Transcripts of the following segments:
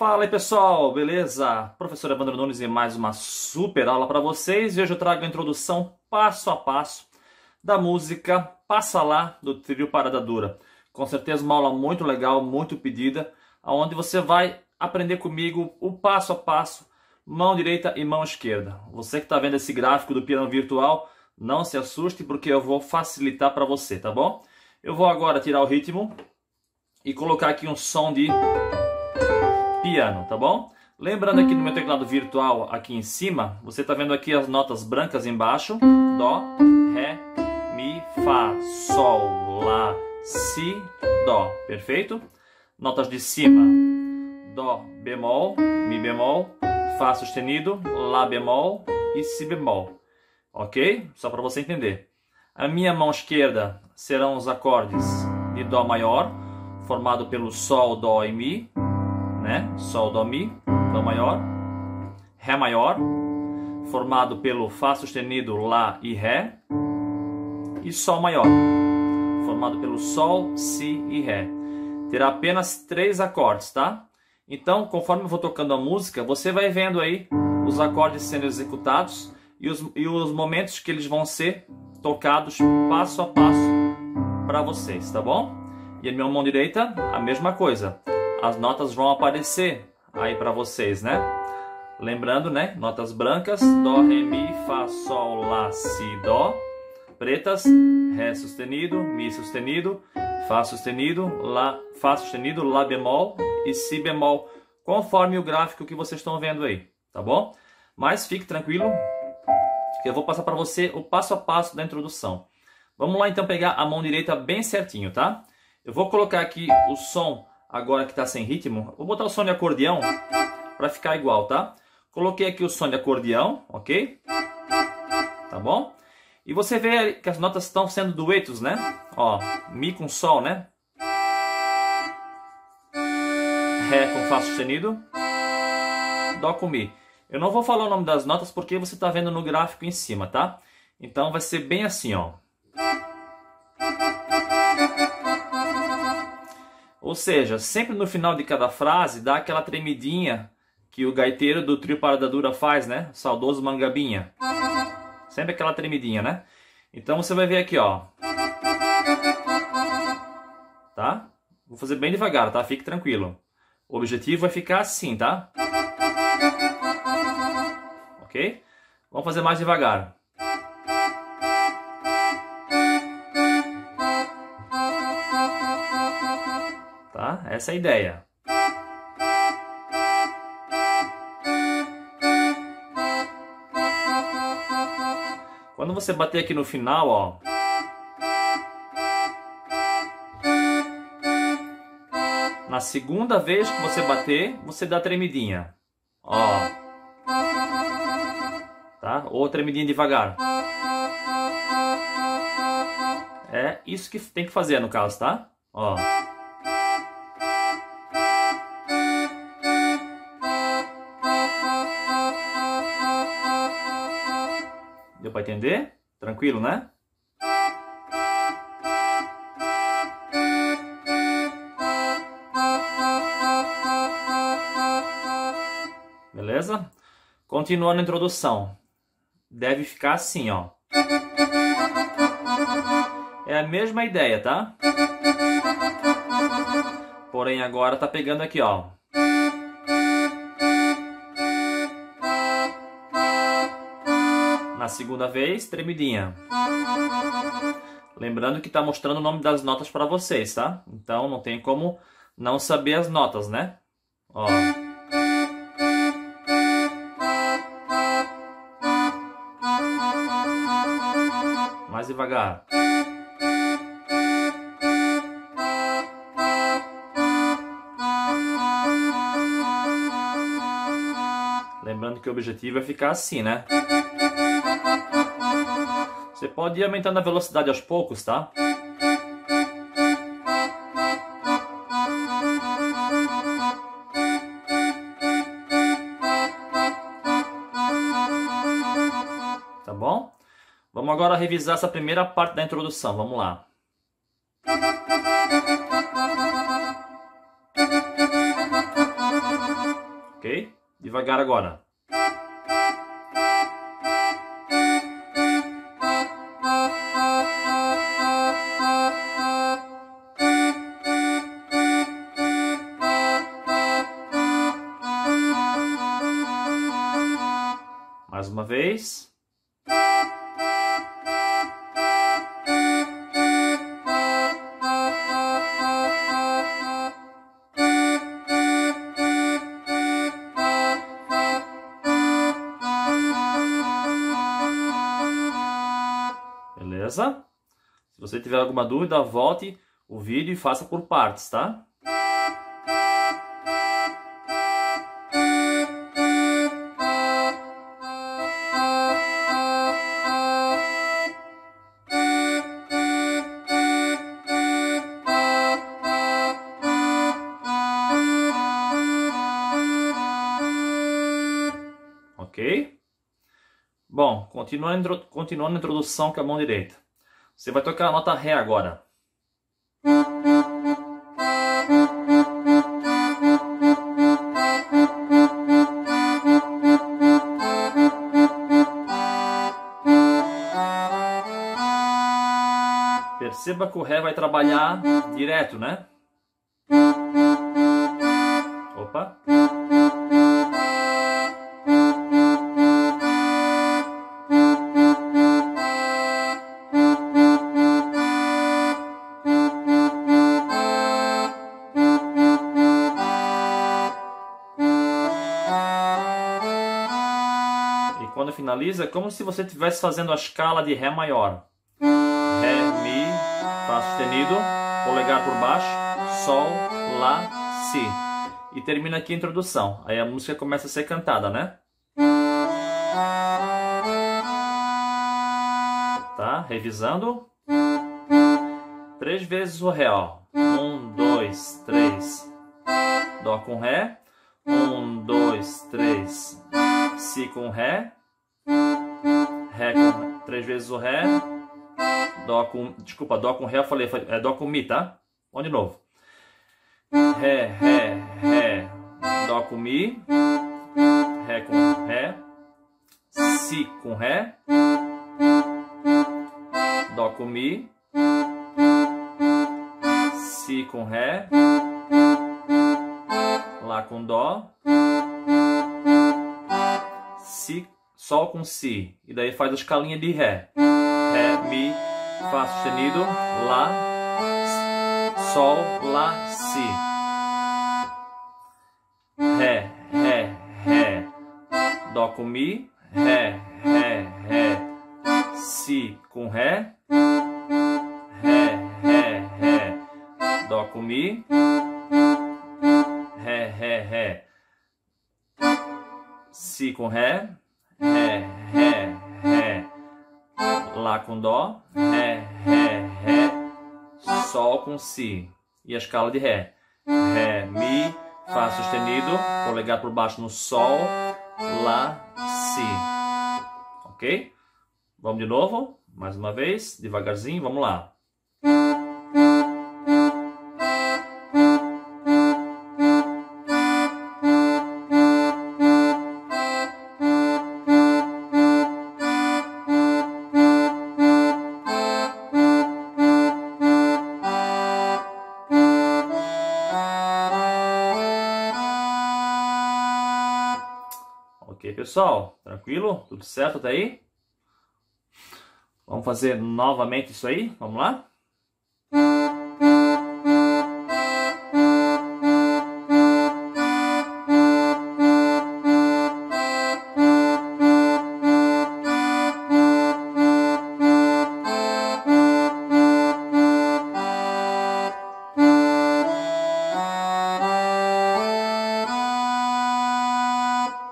Fala aí pessoal, beleza? Professor Evandro Nunes e mais uma super aula para vocês. E hoje eu trago a introdução passo a passo da música Passa Lá do Trio Parada Dura. Com certeza uma aula muito legal, muito pedida, onde você vai aprender comigo o passo a passo, mão direita e mão esquerda. Você que está vendo esse gráfico do piano virtual, não se assuste porque eu vou facilitar para você, tá bom? Eu vou agora tirar o ritmo e colocar aqui um som de piano, tá bom? Lembrando aqui no meu teclado virtual, aqui em cima, você tá vendo aqui as notas brancas embaixo: Dó, Ré, Mi, Fá, Sol, Lá, Si, Dó, perfeito? Notas de cima: Dó bemol, Mi bemol, Fá sustenido, Lá bemol e Si bemol, ok? Só para você entender. A minha mão esquerda serão os acordes de Dó maior, formado pelo Sol, Dó e Mi, né? Sol, Dó maior, Ré maior, formado pelo Fá sustenido, Lá e Ré, e Sol maior, formado pelo Sol, Si e Ré. Terá apenas três acordes, tá? Então, conforme eu vou tocando a música, você vai vendo aí os acordes sendo executados e os momentos que eles vão ser tocados passo a passo para vocês, tá bom? E a minha mão direita, a mesma coisa. As notas vão aparecer aí para vocês, né? Lembrando, né? Notas brancas: Dó, Ré, Mi, Fá, Sol, Lá, Si, Dó. Pretas: Ré sustenido, Mi sustenido, Fá sustenido, Lá bemol e Si bemol, conforme o gráfico que vocês estão vendo aí, tá bom? Mas fique tranquilo, que eu vou passar para você o passo a passo da introdução. Vamos lá então pegar a mão direita bem certinho, tá? Eu vou colocar aqui o som. Agora que está sem ritmo, vou botar o som de acordeão para ficar igual, tá? Coloquei aqui o som de acordeão, ok? Tá bom? E você vê que as notas estão sendo duetos, né? Ó, Mi com Sol, né? Ré com Fá sustenido, Dó com Mi. Eu não vou falar o nome das notas porque você está vendo no gráfico em cima, tá? Então vai ser bem assim, ó. Ou seja, sempre no final de cada frase dá aquela tremidinha que o gaiteiro do Trio Parada Dura faz, né? Saudoso Mangabinha. Sempre aquela tremidinha, né? Então você vai ver aqui, ó. Tá? Vou fazer bem devagar, tá? Fique tranquilo. O objetivo vai ficar assim, tá? Ok? Vamos fazer mais devagar. Essa é a ideia. Quando você bater aqui no final, ó, na segunda vez que você bater, você dá tremidinha, ó, tá? Ou tremidinha devagar. É isso que tem que fazer no caso, tá? Ó. Deu para entender? Tranquilo, né? Beleza? Continuando a introdução. Deve ficar assim, ó. É a mesma ideia, tá? Porém, agora tá pegando aqui, ó. Na segunda vez, tremidinha. Lembrando que está mostrando o nome das notas para vocês, tá? Então não tem como não saber as notas, né? Ó. Mais devagar. Lembrando que o objetivo é ficar assim, né? Você pode ir aumentando a velocidade aos poucos, tá? Tá bom? Vamos agora revisar essa primeira parte da introdução. Vamos lá. Devagar agora. Mais uma vez. Beleza? Se você tiver alguma dúvida, volte o vídeo e faça por partes, tá? Ok? Bom, continuando a introdução com a mão direita. Você vai tocar a nota Ré agora. Perceba que o Ré vai trabalhar direto, né? Opa! Quando finaliza, é como se você estivesse fazendo a escala de Ré maior. Ré, Mi, Fá sustenido, polegar por baixo, Sol, Lá, Si. E termina aqui a introdução. Aí a música começa a ser cantada, né? Tá? Revisando. 3 vezes o Ré, ó. 1, 2, 3. Dó com Ré. 1, 2, 3. Si com Ré. Ré com, 3 vezes o Ré, Dó com, desculpa, Dó com Ré, eu falei, é Dó com Mi, tá? Vamos de novo. Ré, Ré, Ré, Dó com Mi, Ré com Ré, Si com Ré, Dó com Mi, Si com Ré, Lá com Dó, Si, Sol com Si, e daí faz a escalinha de Ré. Ré, Mi, Fá sustenido, Lá, Sol, Lá, Si. Ré, Ré, Ré, Dó com Mi, Ré, Ré, Ré, Si com Ré, Ré, Ré, Ré, Dó com Mi, Ré, Ré, Ré, Si com Ré, Ré, Ré, Ré, Lá com Dó, Ré, Ré, Ré, Sol com Si e a escala de Ré. Ré, Mi, Fá sustenido, polegar por baixo no Sol, Lá, Si. Ok? Vamos de novo, mais uma vez, devagarzinho, vamos lá. Ok, pessoal? Tranquilo? Tudo certo até aí? Vamos fazer novamente isso aí? Vamos lá?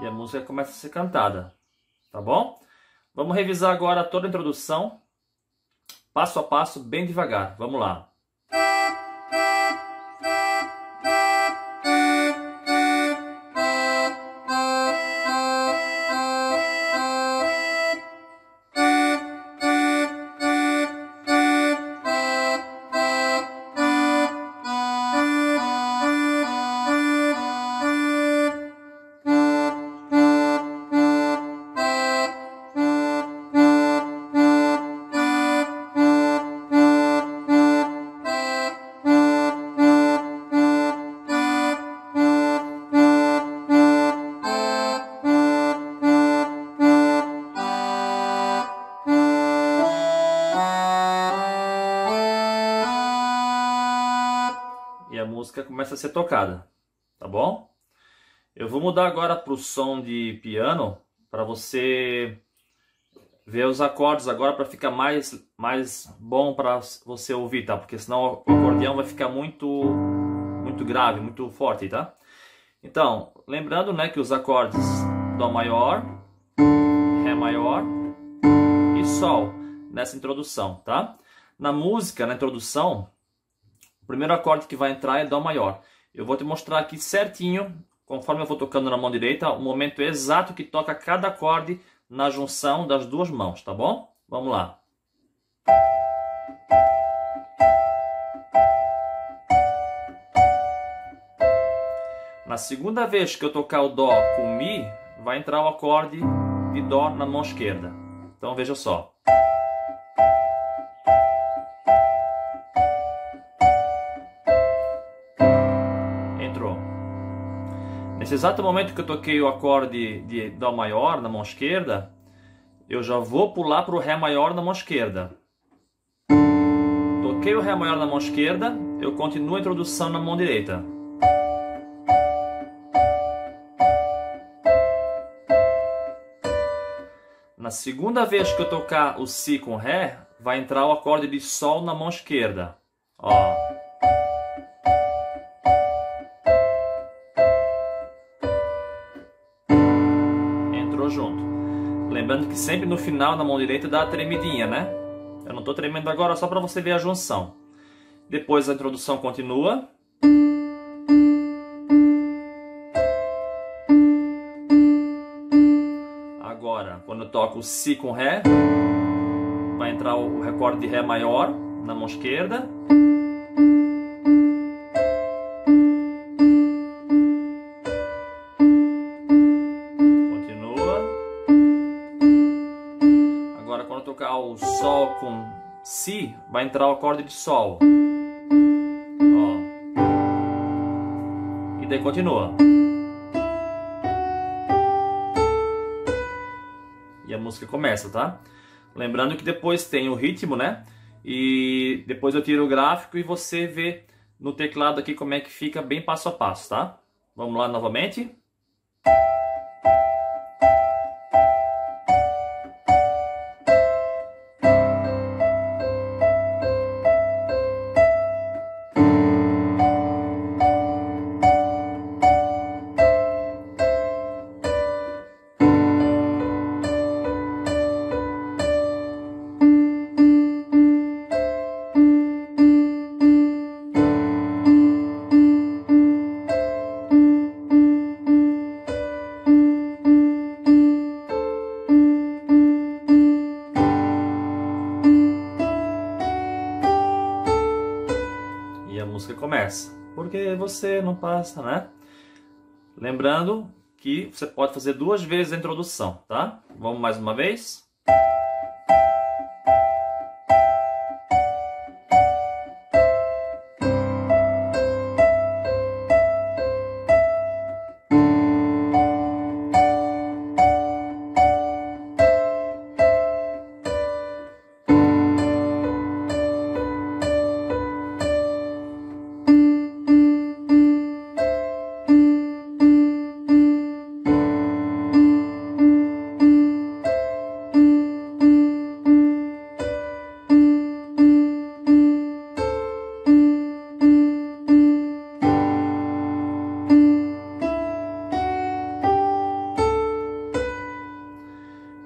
E a música começa a ser cantada, tá bom? Vamos revisar agora toda a introdução, passo a passo, bem devagar. Vamos lá. música começa a ser tocada, tá bom? Eu vou mudar agora para o som de piano, para você ver os acordes agora, para ficar mais bom para você ouvir, tá? Porque senão o acordeão vai ficar muito grave, muito forte, tá? Então, lembrando, né, que os acordes Dó maior, Ré maior e Sol nessa introdução, tá? Na música, na introdução, o primeiro acorde que vai entrar é Dó maior. Eu vou te mostrar aqui certinho, conforme eu vou tocando na mão direita, o momento exato que toca cada acorde na junção das duas mãos, tá bom? Vamos lá. Na segunda vez que eu tocar o Dó com Mi, vai entrar o acorde de Dó na mão esquerda. Então veja só. Entrou. Nesse exato momento que eu toquei o acorde de Dó maior na mão esquerda, eu já vou pular para o Ré maior na mão esquerda. Toquei o Ré maior na mão esquerda, eu continuo a introdução na mão direita. Na segunda vez que eu tocar o Si com Ré, vai entrar o acorde de Sol na mão esquerda. Ó. Entrou junto. Lembrando que sempre no final, na mão direita, dá a tremidinha, né? Eu não estou tremendo agora, só para você ver a junção. Depois a introdução continua. Quando eu toco o Si com Ré, vai entrar o acorde de Ré maior na mão esquerda. Continua. Agora, quando eu tocar o Sol com Si, vai entrar o acorde de Sol. Ó. E daí continua. A música começa, tá? Lembrando que depois tem o ritmo, né? E depois eu tiro o gráfico e você vê no teclado aqui como é que fica bem passo a passo, tá? Vamos lá novamente. Começa, porque você não passa, né? Lembrando que você pode fazer duas vezes a introdução, tá? Vamos mais uma vez.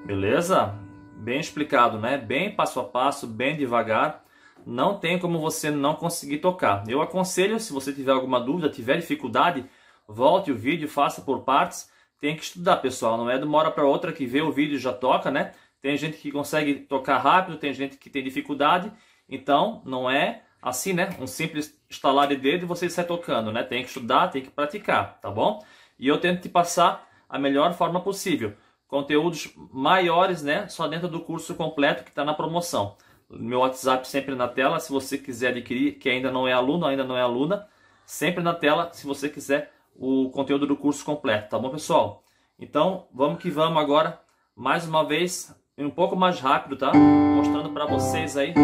Beleza? Bem explicado, né? Bem passo a passo, bem devagar. Não tem como você não conseguir tocar. Eu aconselho, se você tiver alguma dúvida, tiver dificuldade, volte o vídeo, faça por partes. Tem que estudar, pessoal. Não é de uma hora para outra que vê o vídeo e já toca, né? Tem gente que consegue tocar rápido, tem gente que tem dificuldade. Então, não é assim, né? Um simples estalar de dedo e você sai tocando, né? Tem que estudar, tem que praticar, tá bom? E eu tento te passar a melhor forma possível. Conteúdos maiores, né? Só dentro do curso completo que está na promoção. Meu WhatsApp sempre na tela, se você quiser adquirir, que ainda não é aluno, ainda não é aluna, sempre na tela, se você quiser o conteúdo do curso completo, tá bom, pessoal? Então, vamos que vamos agora, mais uma vez, um pouco mais rápido, tá? Mostrando para vocês aí,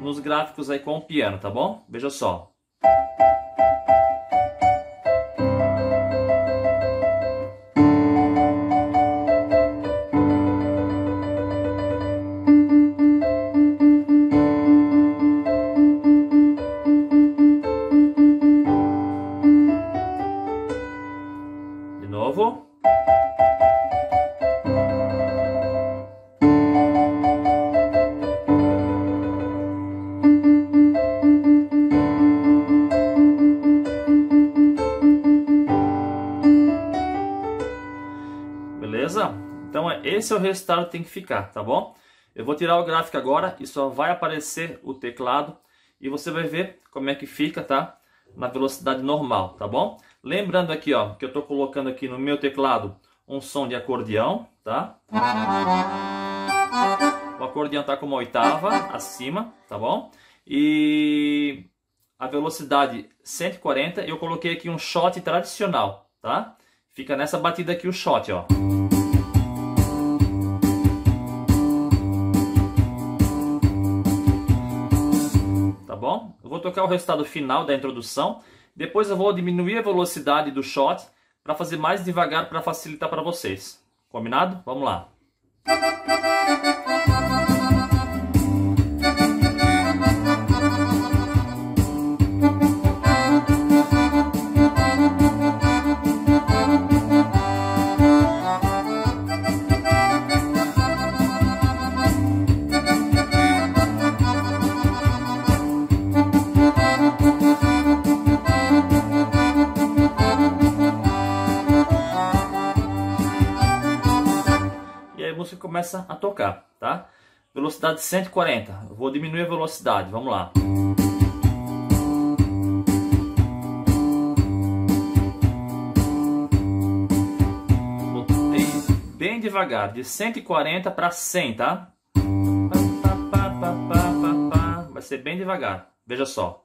nos gráficos aí com o piano, tá bom? Veja só. novo. Beleza? Então esse é o resultado que tem que ficar, tá bom? Eu vou tirar o gráfico agora e só vai aparecer o teclado e você vai ver como é que fica, tá? Na velocidade normal, tá bom? Lembrando aqui, ó, que eu tô colocando aqui no meu teclado um som de acordeão, tá? O acordeão tá com uma oitava acima, tá bom? E a velocidade 140, eu coloquei aqui um shot tradicional, tá? Fica nessa batida aqui o shot, ó. Tá bom? Eu vou tocar o resultado final da introdução. Depois eu vou diminuir a velocidade do shot para fazer mais devagar para facilitar para vocês. Combinado? Vamos lá. Você começa a tocar, tá? Velocidade 140. Eu vou diminuir a velocidade. Vamos lá. Botei bem devagar, de 140 para 100, tá? Vai ser bem devagar. Veja só.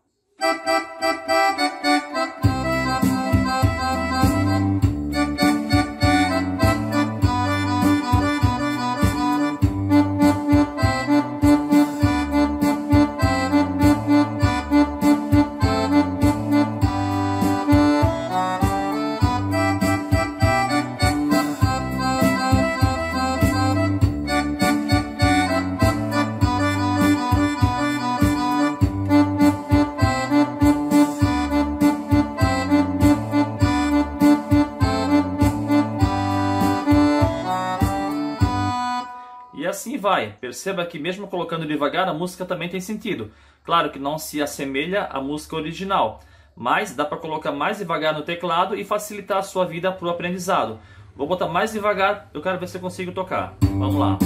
E assim vai. Perceba que mesmo colocando devagar, a música também tem sentido. Claro que não se assemelha à música original, mas dá para colocar mais devagar no teclado e facilitar a sua vida para o aprendizado. Vou botar mais devagar, eu quero ver se eu consigo tocar. Vamos lá.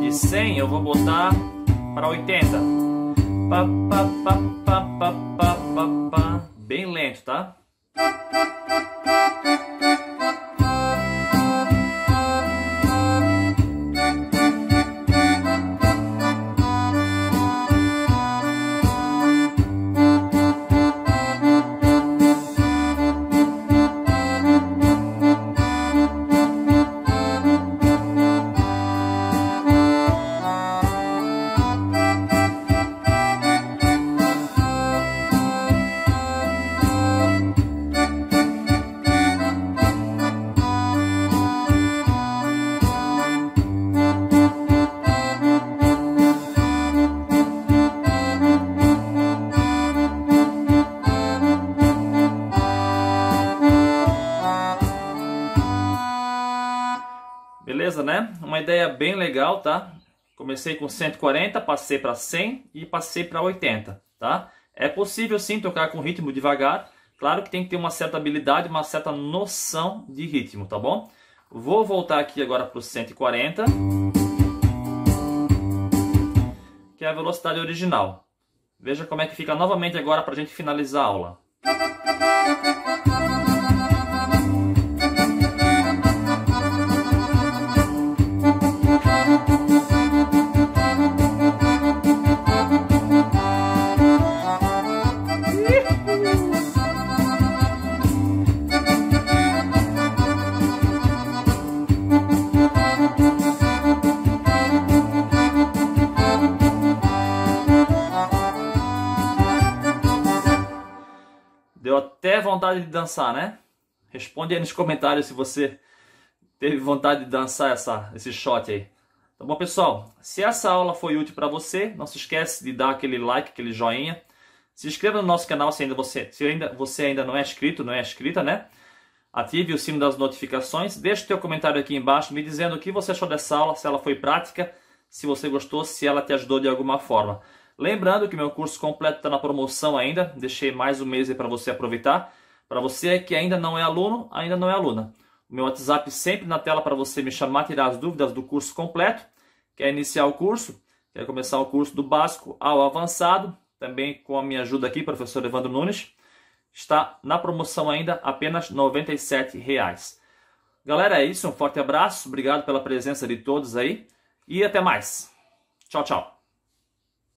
De 100 eu vou botar para 80. Bem lento, tá? Beleza, né? Uma ideia bem legal, tá? Comecei com 140, passei para 100 e passei para 80, tá? É possível sim tocar com ritmo devagar. Claro que tem que ter uma certa habilidade, uma certa noção de ritmo, tá bom? Vou voltar aqui agora para o 140, que é a velocidade original. Veja como é que fica novamente agora para a gente finalizar a aula. Deu até vontade de dançar, né? Responde aí nos comentários se você teve vontade de dançar esse shot aí. Tá bom, pessoal? Se essa aula foi útil para você, não se esquece de dar aquele like, aquele joinha. Se inscreva no nosso canal se ainda você ainda não é inscrito, né? Ative o sino das notificações, deixe o seu comentário aqui embaixo me dizendo o que você achou dessa aula, se ela foi prática, se você gostou, se ela te ajudou de alguma forma. Lembrando que meu curso completo está na promoção ainda, deixei mais um mês aí para você aproveitar. Para você que ainda não é aluno, ainda não é aluna. O meu WhatsApp sempre na tela para você me chamar, tirar as dúvidas do curso completo. Quer iniciar o curso? Quer começar o curso do básico ao avançado? Também com a minha ajuda aqui, professor Evandro Nunes. Está na promoção ainda, apenas R$ 97,00. Galera, é isso. Um forte abraço. Obrigado pela presença de todos aí. E até mais. Tchau, tchau.